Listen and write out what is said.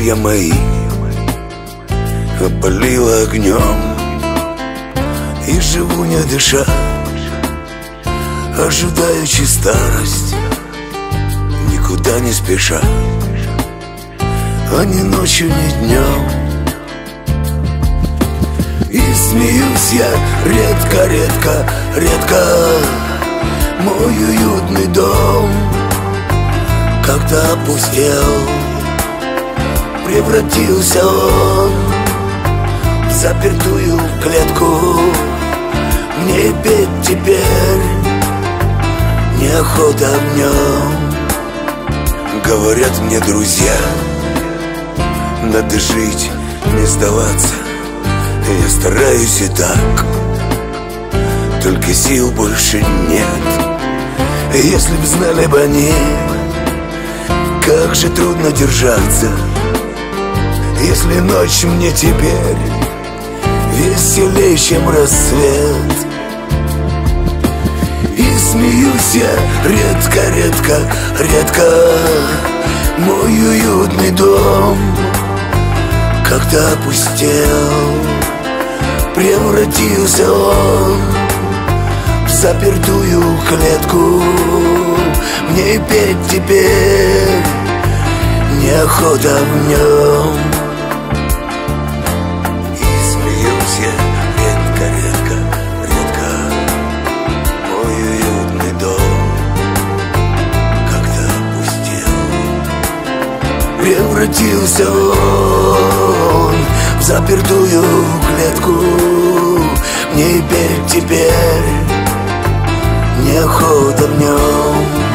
крылья мои опалила огнем, и живу не дыша, ожидаючи старость, никуда не спеша, а ни ночью, ни днем. И смеюсь я редко, мой уютный дом как-то опустел, превратился он в запертую клетку. Мне петь теперь неохота в нем. Говорят мне друзья, надо жить, не сдаваться. Я стараюсь и так, только сил больше нет. Если б знали бы они, как же трудно держаться, если ночь мне теперь веселее, чем рассвет. И смеюсь я редко, мой уютный дом как-то опустел, превратился он в запертую клетку. Мне петь теперь неохота в нем. И смеюсь я редко, мой уютный дом как-то опустел, превратился он в запертую клетку. Мне петь теперь неохота в нем.